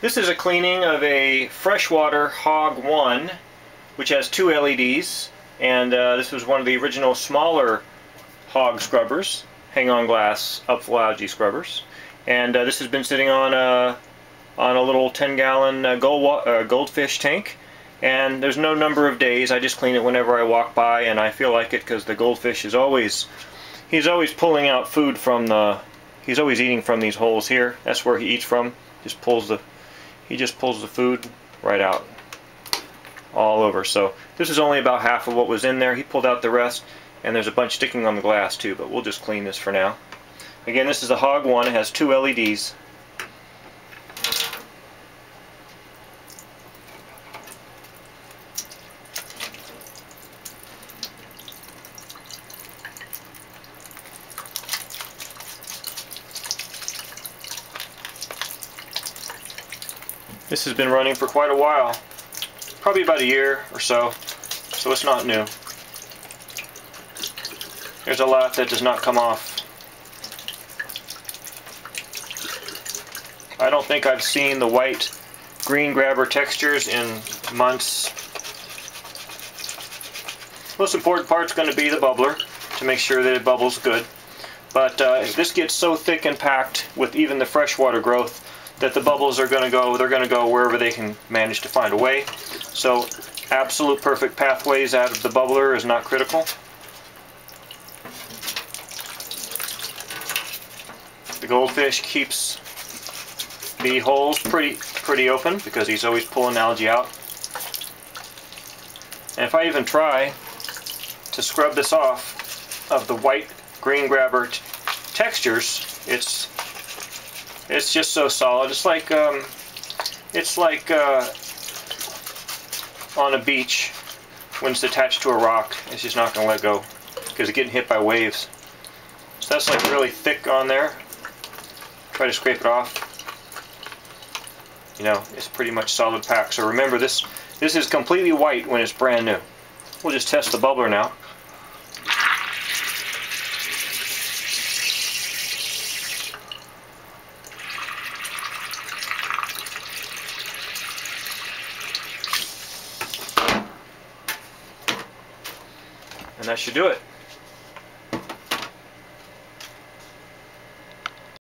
This is a cleaning of a Freshwater Hog One, which has two LEDs, and this was one of the original smaller hog scrubbers, Hang-On Glass Upflow Algae Scrubbers, and this has been sitting on a little 10-gallon goldfish tank, and there's no number of days. I just clean it whenever I walk by, and I feel like it because the goldfish is always pulling out food from the. He's always eating from these holes here. That's where he eats from. He just pulls the food right out all over. So this is only about half of what was in there. He pulled out the rest, and there's a bunch sticking on the glass too, but we'll just clean this for now. Again, this is a Hog One. It has two LEDs. This has been running for quite a while, probably about a year or so, so it's not new. There's a lot that does not come off. I don't think I've seen the white green grabber textures in months. Most important part's going to be the bubbler to make sure that it bubbles good. But this gets so thick and packed with even the freshwater growth that the bubbles are going to go, they're going to go wherever they can manage to find a way. So absolute perfect pathways out of the bubbler is not critical. The goldfish keeps the holes pretty open because he's always pulling algae out. And if I even try to scrub this off of the white green grabber textures, it's just so solid. It's like on a beach when it's attached to a rock. It's just not going to let go because it's getting hit by waves. So that's like really thick on there. Try to scrape it off. You know, it's pretty much solid pack. So remember, this is completely white when it's brand new. We'll just test the bubbler now. And that should do it.